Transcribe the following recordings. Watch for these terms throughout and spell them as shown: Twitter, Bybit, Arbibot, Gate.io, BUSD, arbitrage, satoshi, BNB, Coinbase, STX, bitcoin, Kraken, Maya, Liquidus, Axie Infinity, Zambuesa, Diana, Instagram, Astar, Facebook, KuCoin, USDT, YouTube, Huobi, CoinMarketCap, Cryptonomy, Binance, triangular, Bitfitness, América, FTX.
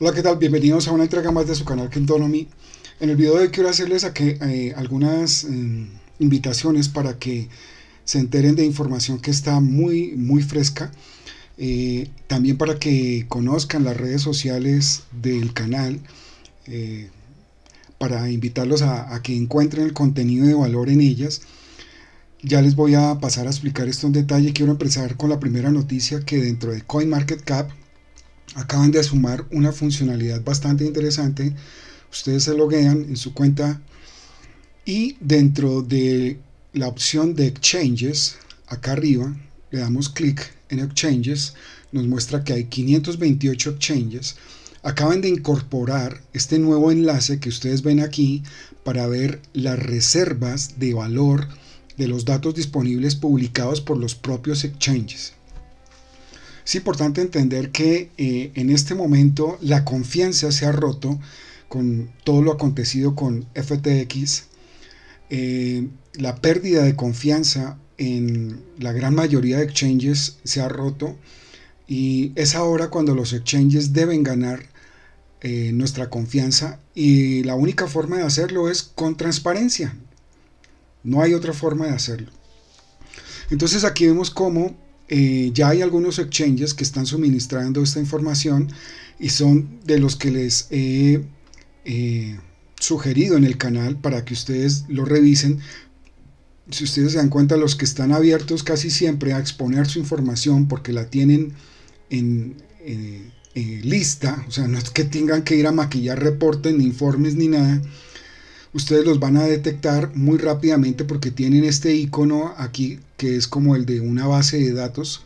Hola, ¿qué tal? Bienvenidos a una entrega más de su canal Cryptonomy. En el video de hoy quiero hacerles algunas invitaciones para que se enteren de información que está muy fresca. También para que conozcan las redes sociales del canal, para invitarlos a que encuentren el contenido de valor en ellas. Ya les voy a pasar a explicar esto en detalle. Quiero empezar con la primera noticia, que dentro de CoinMarketCap acaban de sumar una funcionalidad bastante interesante. Ustedes se loguean en su cuenta y dentro de la opción de exchanges, acá arriba le damos clic en exchanges, nos muestra que hay 528 exchanges. Acaban de incorporar este nuevo enlace que ustedes ven aquí para ver las reservas de valor de los datos disponibles publicados por los propios exchanges. Es importante entender que en este momento la confianza se ha roto con todo lo acontecido con FTX. La pérdida de confianza en la gran mayoría de exchanges se ha roto y es ahora cuando los exchanges deben ganar nuestra confianza, y la única forma de hacerlo es con transparencia. No hay otra forma de hacerlo. Entonces aquí vemos cómo ya hay algunos exchanges que están suministrando esta información y son de los que les he sugerido en el canal para que ustedes lo revisen. Si ustedes se dan cuenta, los que están abiertos casi siempre a exponer su información porque la tienen en lista, o sea, no es que tengan que ir a maquillar reportes ni informes ni nada. Ustedes los van a detectar muy rápidamente porque tienen este icono aquí que es como el de una base de datos.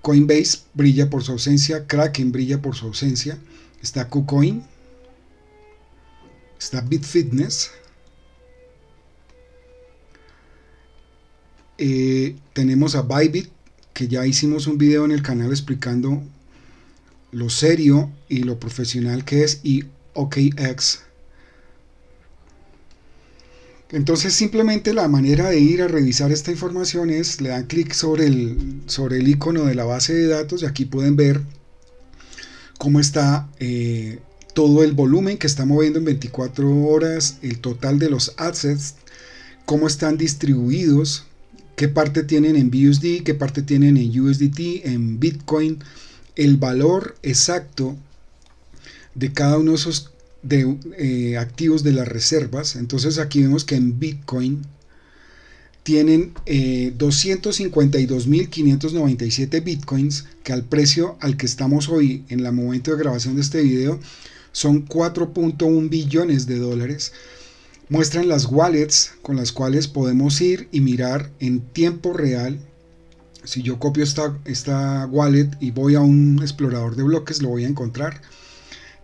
Coinbase brilla por su ausencia, Kraken brilla por su ausencia, está KuCoin, está Bitfitness, tenemos a Bybit, que ya hicimos un video en el canal explicando lo serio y lo profesional que es, y OKX. Entonces simplemente la manera de ir a revisar esta información es, le dan clic sobre el icono de la base de datos y aquí pueden ver cómo está todo el volumen que está moviendo en 24 horas, el total de los assets, cómo están distribuidos, qué parte tienen en BUSD, qué parte tienen en USDT, en Bitcoin, el valor exacto de cada uno de esos activos de las reservas. Entonces aquí vemos que en Bitcoin tienen 252.597 bitcoins, que al precio al que estamos hoy en el momento de grabación de este video son 4.1 billones de dólares. Muestran las wallets con las cuales podemos ir y mirar en tiempo real. Si yo copio esta wallet y voy a un explorador de bloques, lo voy a encontrar.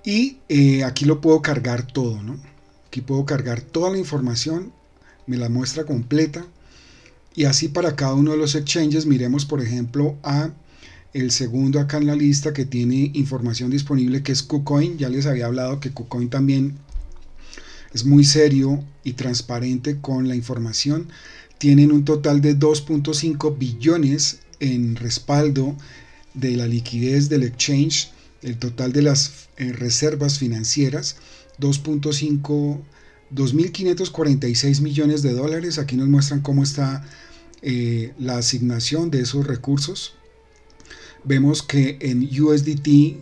Y aquí lo puedo cargar todo, ¿no? Aquí puedo cargar toda la información, me la muestra completa. Y así para cada uno de los exchanges. Miremos por ejemplo a el segundo acá en la lista que tiene información disponible, que es KuCoin. Ya les había hablado que KuCoin también es muy serio y transparente con la información. Tienen un total de 2.5 billones en respaldo de la liquidez del exchange. El total de las reservas financieras, 2.546 millones de dólares. Aquí nos muestran cómo está la asignación de esos recursos. Vemos que en USDT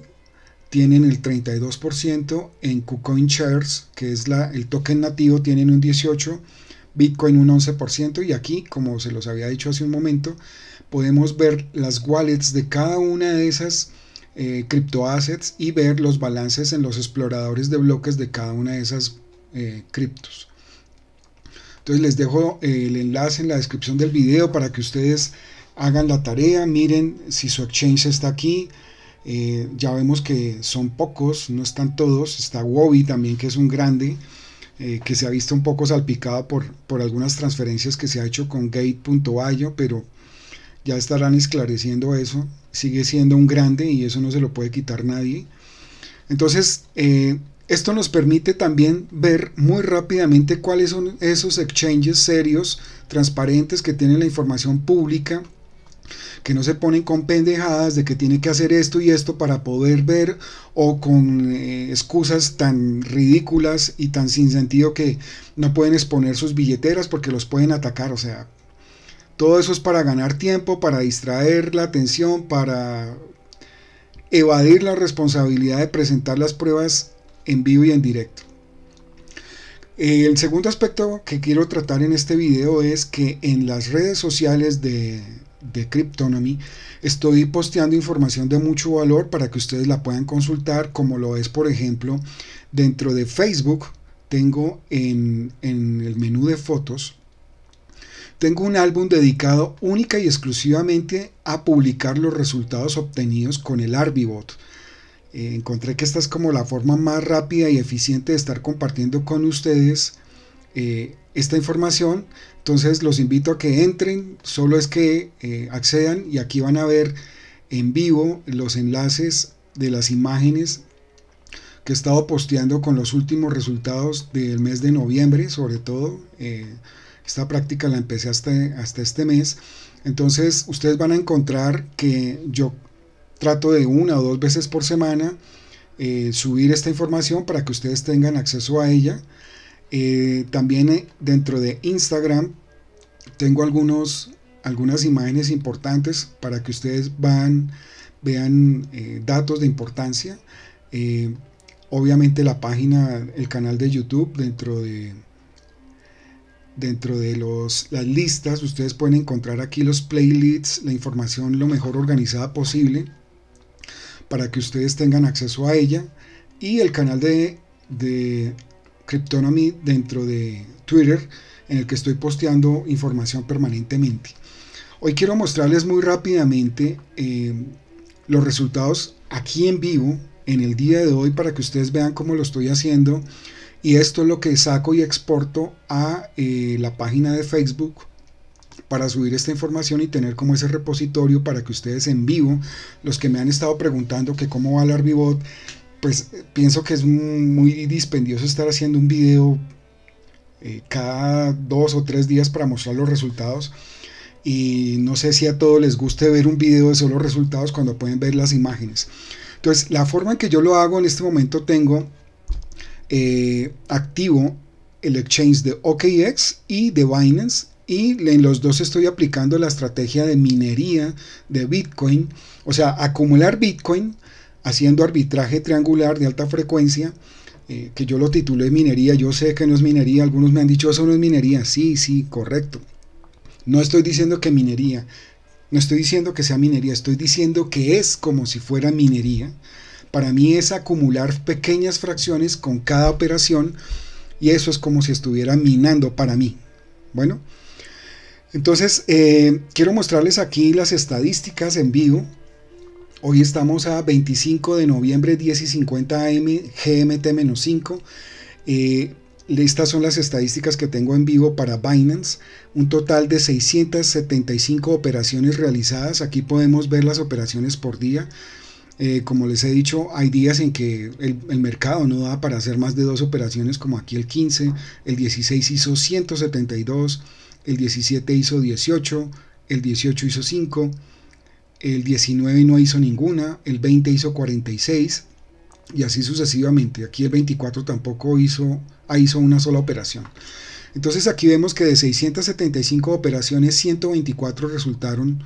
tienen el 32%, en KuCoin Shares, que es el token nativo, tienen un 18%, Bitcoin un 11%, y aquí, como se los había dicho hace un momento, podemos ver las wallets de cada una de esas criptoassets y ver los balances en los exploradores de bloques de cada una de esas criptos. Entonces les dejo el enlace en la descripción del video para que ustedes hagan la tarea, miren si su exchange está aquí. Ya vemos que son pocos, no están todos. Está Huobi también, que es un grande que se ha visto un poco salpicado por algunas transferencias que se ha hecho con Gate.io, pero ya estarán esclareciendo eso. Sigue siendo un grande y eso no se lo puede quitar nadie. Entonces esto nos permite también ver muy rápidamente cuáles son esos exchanges serios, transparentes, que tienen la información pública que no se ponen con pendejadas de que tiene que hacer esto y esto para poder ver, o con excusas tan ridículas y tan sin sentido que no pueden exponer sus billeteras porque los pueden atacar. O sea, todo eso es para ganar tiempo, para distraer la atención, para evadir la responsabilidad de presentar las pruebas en vivo y en directo. El segundo aspecto que quiero tratar en este video es que en las redes sociales de Cryptonomy estoy posteando información de mucho valor para que ustedes la puedan consultar, como lo es por ejemplo dentro de Facebook. Tengo en el menú de fotos, tengo un álbum dedicado única y exclusivamente a publicar los resultados obtenidos con el Arbibot. Encontré que esta es como la forma más rápida y eficiente de estar compartiendo con ustedes esta información. Entonces los invito a que entren, solo es que accedan, y aquí van a ver en vivo los enlaces de las imágenes que he estado posteando con los últimos resultados del mes de noviembre. Sobre todo esta práctica la empecé hasta este mes. Entonces ustedes van a encontrar que yo trato de una o dos veces por semana subir esta información para que ustedes tengan acceso a ella. También dentro de Instagram tengo algunas imágenes importantes para que ustedes vean datos de importancia. Obviamente la página, el canal de YouTube, dentro de las listas ustedes pueden encontrar aquí los playlists, la información lo mejor organizada posible para que ustedes tengan acceso a ella. Y el canal de Cryptonomy dentro de Twitter, en el que estoy posteando información permanentemente. Hoy quiero mostrarles muy rápidamente los resultados aquí en vivo en el día de hoy para que ustedes vean cómo lo estoy haciendo, y esto es lo que saco y exporto a la página de Facebook para subir esta información y tener como ese repositorio para que ustedes en vivo, los que me han estado preguntando que cómo va el Arbibot, pues pienso que es muy dispendioso estar haciendo un video cada 2 o 3 días para mostrar los resultados, y no sé si a todos les guste ver un video de solo resultados cuando pueden ver las imágenes. Entonces la forma en que yo lo hago en este momento, tengo activo el exchange de OKX y de Binance, y en los dos estoy aplicando la estrategia de minería de Bitcoin, o sea, acumular Bitcoin haciendo arbitraje triangular de alta frecuencia, que yo lo titulé minería. Yo sé que no es minería, algunos me han dicho eso no es minería, sí, correcto, no estoy diciendo que minería, no estoy diciendo que sea minería, estoy diciendo que es como si fuera minería. Para mí es acumular pequeñas fracciones con cada operación, y eso es como si estuviera minando para mí. Bueno, entonces quiero mostrarles aquí las estadísticas en vivo. Hoy estamos a 25 de noviembre, 10:50 AM, GMT-5. Estas son las estadísticas que tengo en vivo para Binance. Un total de 675 operaciones realizadas. Aquí podemos ver las operaciones por día. Como les he dicho, hay días en que el mercado no da para hacer más de 2 operaciones, como aquí el 15, el 16 hizo 172, el 17 hizo 18, el 18 hizo 5, el 19 no hizo ninguna, el 20 hizo 46 y así sucesivamente. Aquí el 24 tampoco hizo una sola operación. Entonces aquí vemos que de 675 operaciones, 124 resultaron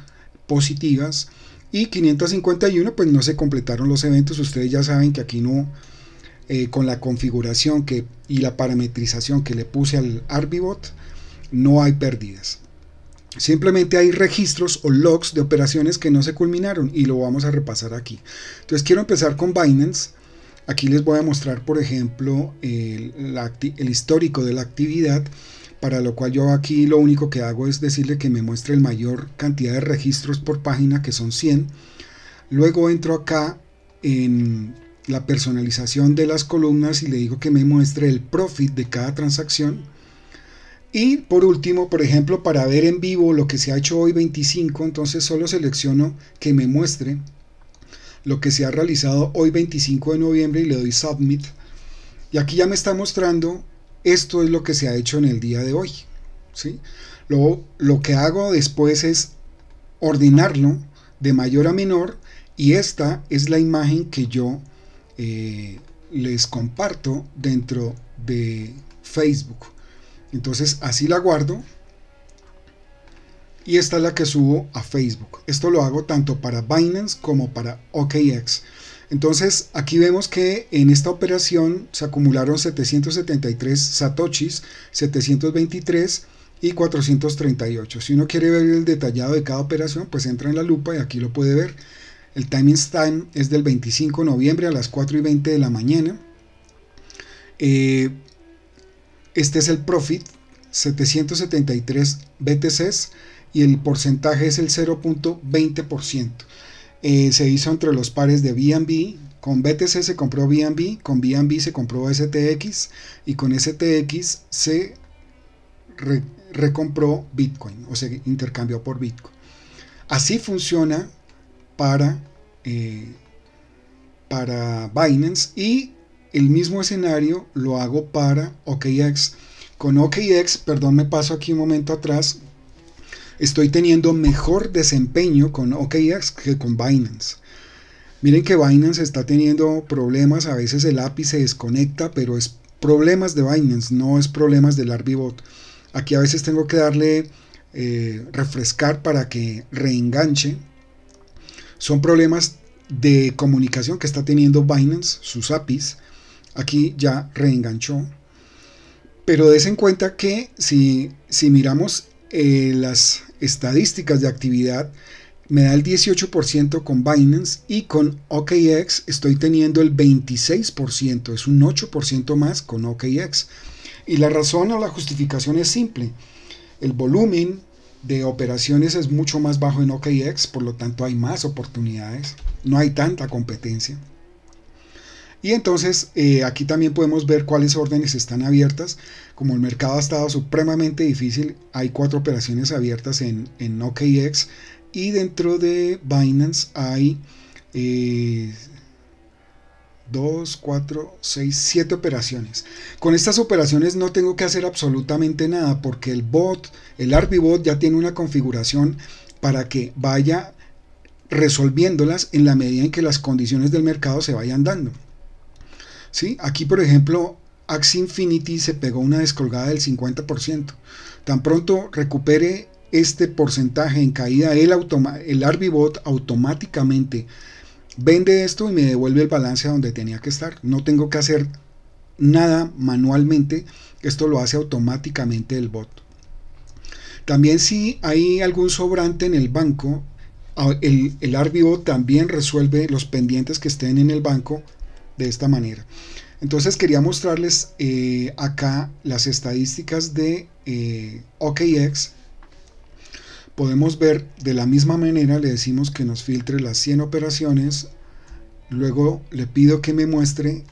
positivas y 551 pues no se completaron los eventos. Ustedes ya saben que aquí no, con la configuración y la parametrización que le puse al Arbibot, no hay pérdidas. Simplemente hay registros o logs de operaciones que no se culminaron, y lo vamos a repasar aquí. Entonces quiero empezar con Binance. Aquí les voy a mostrar por ejemplo el histórico de la actividad, para lo cual yo aquí lo único que hago es decirle que me muestre la mayor cantidad de registros por página, que son 100. Luego entro acá en la personalización de las columnas y le digo que me muestre el profit de cada transacción. Y por último, por ejemplo, para ver en vivo lo que se ha hecho hoy 25, entonces solo selecciono que me muestre lo que se ha realizado hoy 25 de noviembre y le doy Submit. Y aquí ya me está mostrando esto es lo que se ha hecho en el día de hoy, ¿sí? Lo que hago después es ordenarlo de mayor a menor, y esta es la imagen que yo les comparto dentro de Facebook. Entonces así la guardo y esta es la que subo a Facebook. Esto lo hago tanto para Binance como para OKX. Entonces aquí vemos que en esta operación se acumularon 773 satoshis, 723 y 438. Si uno quiere ver el detallado de cada operación, pues entra en la lupa y aquí lo puede ver. El timestamp es del 25 de noviembre a las 4:20 de la mañana. Este es el profit, 773 BTCs, y el porcentaje es el 0.20%. Se hizo entre los pares de BNB. Con BTC se compró BNB, con BNB se compró STX y con STX se recompró Bitcoin, o se intercambió por Bitcoin. Así funciona para Binance, y el mismo escenario lo hago para OKX. Con OKX, perdón, me paso aquí un momento atrás, estoy teniendo mejor desempeño con OKX que con Binance. Miren que Binance está teniendo problemas, a veces el API se desconecta, pero es problemas de Binance, no es problemas del Arbibot. Aquí a veces tengo que darle refrescar para que reenganche. Son problemas de comunicación que está teniendo Binance, sus APIs. Aquí ya reenganchó. Pero des en cuenta que si miramos las estadísticas de actividad, me da el 18% con Binance, y con OKX estoy teniendo el 26%. Es un 8% más con OKX. Y la razón o la justificación es simple. El volumen de operaciones es mucho más bajo en OKX, por lo tanto hay más oportunidades, no hay tanta competencia. Y entonces aquí también podemos ver cuáles órdenes están abiertas. Como el mercado ha estado supremamente difícil, hay 4 operaciones abiertas en OKX, y dentro de Binance hay 2, 4, 6, 7 operaciones. Con estas operaciones no tengo que hacer absolutamente nada, porque el bot, el Arbibot, ya tiene una configuración para que vaya resolviéndolas en la medida en que las condiciones del mercado se vayan dando. ¿Sí? Aquí, por ejemplo, Axie Infinity se pegó una descolgada del 50%. Tan pronto recupere este porcentaje en caída, el Arbibot automáticamente vende esto y me devuelve el balance a donde tenía que estar. No tengo que hacer nada manualmente, esto lo hace automáticamente el bot. También si hay algún sobrante en el banco, el Arbibot también resuelve los pendientes que estén en el banco de esta manera. Entonces quería mostrarles acá las estadísticas de OKX. Podemos ver de la misma manera, le decimos que nos filtre las 100 operaciones, luego le pido que me muestre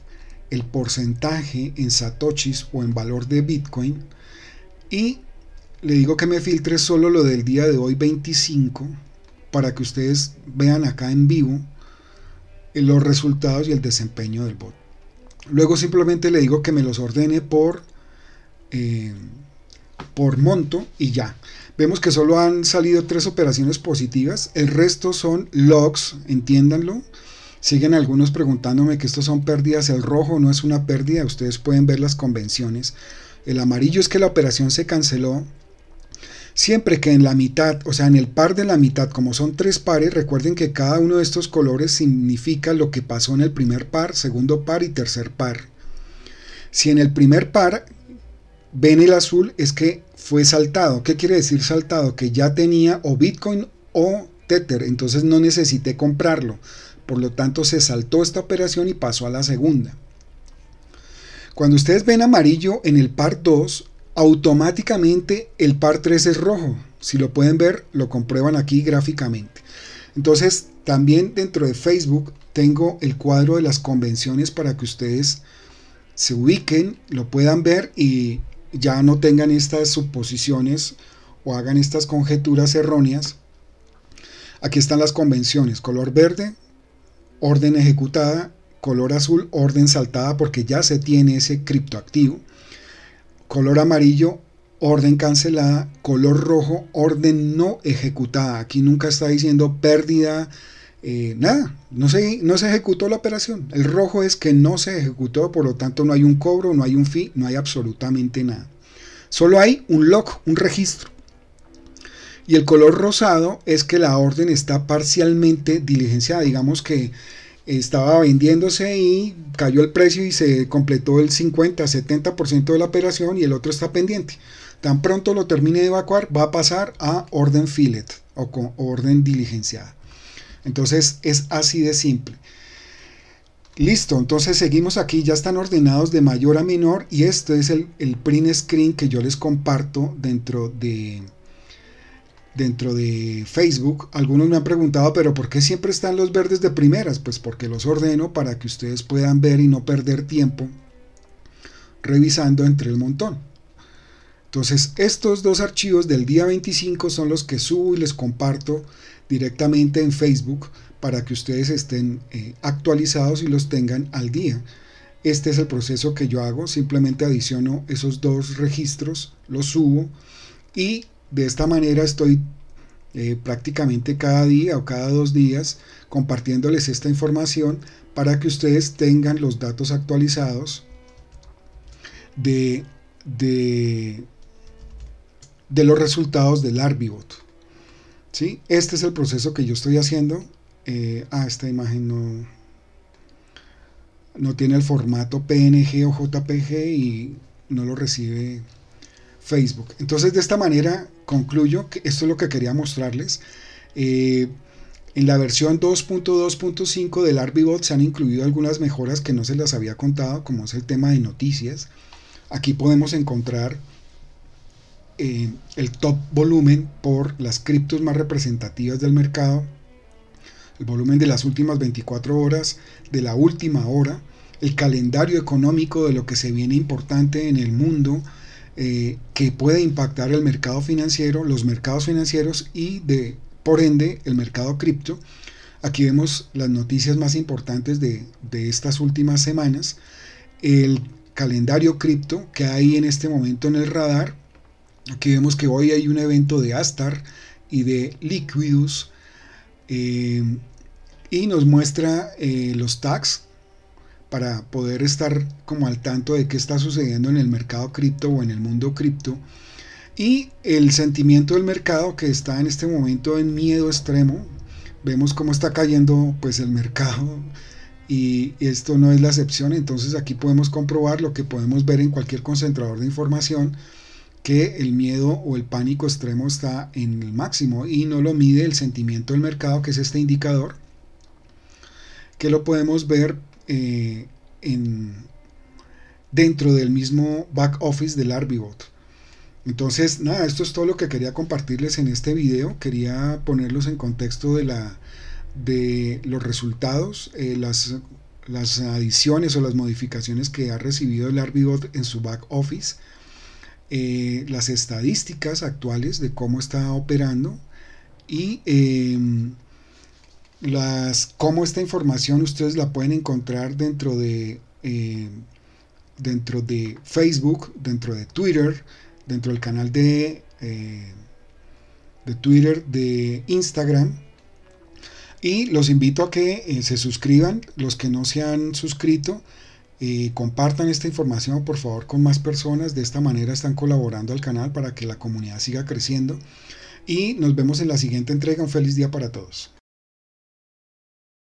el porcentaje en satoshis o en valor de Bitcoin, y le digo que me filtre solo lo del día de hoy 25, para que ustedes vean acá en vivo los resultados y el desempeño del bot. Luego simplemente le digo que me los ordene por monto, y ya vemos que solo han salido 3 operaciones positivas. El resto son logs, entiéndanlo. Siguen algunos preguntándome que estos son pérdidas. El rojo no es una pérdida, ustedes pueden ver las convenciones. El amarillo es que la operación se canceló. Siempre que en la mitad, o sea en el par de la mitad, como son 3 pares, recuerden que cada uno de estos colores significa lo que pasó en el primer par, segundo par y tercer par. Si en el primer par ven el azul, es que fue saltado. ¿Qué quiere decir saltado? Que ya tenía o Bitcoin o Tether, entonces no necesité comprarlo, por lo tanto se saltó esta operación y pasó a la segunda. Cuando ustedes ven amarillo en el par 2, automáticamente el par 3 es rojo. Si lo pueden ver, lo comprueban aquí gráficamente. Entonces también dentro de Facebook tengo el cuadro de las convenciones para que ustedes se ubiquen, lo puedan ver y ya no tengan estas suposiciones o hagan estas conjeturas erróneas. Aquí están las convenciones: color verde, orden ejecutada; color azul, orden saltada porque ya se tiene ese criptoactivo; color amarillo, orden cancelada, color rojo, orden no ejecutada. Aquí nunca está diciendo pérdida, nada, no se ejecutó la operación. El rojo es que no se ejecutó, por lo tanto no hay un cobro, no hay un fee, no hay absolutamente nada. Solo hay un log, un registro. Y el color rosado es que la orden está parcialmente diligenciada. Digamos que estaba vendiéndose y cayó el precio y se completó el 50-70% de la operación y el otro está pendiente. Tan pronto lo termine de evacuar, va a pasar a orden fillet o orden diligenciada. Entonces es así de simple. Listo, entonces seguimos aquí, ya están ordenados de mayor a menor y este es el print screen que yo les comparto dentro de Facebook. Algunos me han preguntado, pero ¿por qué siempre están los verdes de primeras? Pues porque los ordeno para que ustedes puedan ver y no perder tiempo revisando entre el montón. Entonces estos dos archivos del día 25 son los que subo y les comparto directamente en Facebook para que ustedes estén actualizados y los tengan al día. Este es el proceso que yo hago, simplemente adiciono esos dos registros, los subo y de esta manera estoy prácticamente cada día o cada dos días compartiéndoles esta información para que ustedes tengan los datos actualizados de los resultados del Arbibot. ¿Sí? Este es el proceso que yo estoy haciendo. Esta imagen no tiene el formato PNG o JPG y no lo recibe Facebook. Entonces de esta manera concluyo que esto es lo que quería mostrarles. En la versión 2.2.5 del Arbibot se han incluido algunas mejoras que no se las había contado, como es el tema de noticias. Aquí podemos encontrar el top volumen por las criptos más representativas del mercado, el volumen de las últimas 24 horas, de la última hora, el calendario económico de lo que se viene importante en el mundo, que puede impactar el mercado financiero, los mercados financieros y por ende el mercado cripto. Aquí vemos las noticias más importantes de estas últimas semanas, el calendario cripto que hay en este momento en el radar. Aquí vemos que hoy hay un evento de Astar y de Liquidus, y nos muestra los tags para poder estar como al tanto de qué está sucediendo en el mercado cripto o en el mundo cripto, y el sentimiento del mercado que está en este momento en miedo extremo. Vemos cómo está cayendo pues el mercado y esto no es la excepción. Entonces aquí podemos comprobar lo que podemos ver en cualquier concentrador de información, que el miedo o el pánico extremo está en el máximo y no lo mide el sentimiento del mercado, que es este indicador que lo podemos ver dentro del mismo back office del Arbibot. Entonces nada, esto es todo lo que quería compartirles en este video. Quería ponerlos en contexto de los resultados, las adiciones o las modificaciones que ha recibido el Arbibot en su back office, las estadísticas actuales de cómo está operando y cómo esta información ustedes la pueden encontrar dentro de Facebook, dentro de Twitter, dentro del canal de Twitter, de Instagram. Y los invito a que se suscriban, los que no se han suscrito. Compartan esta información por favor con más personas, de esta manera están colaborando al canal para que la comunidad siga creciendo, y nos vemos en la siguiente entrega. Un feliz día para todos.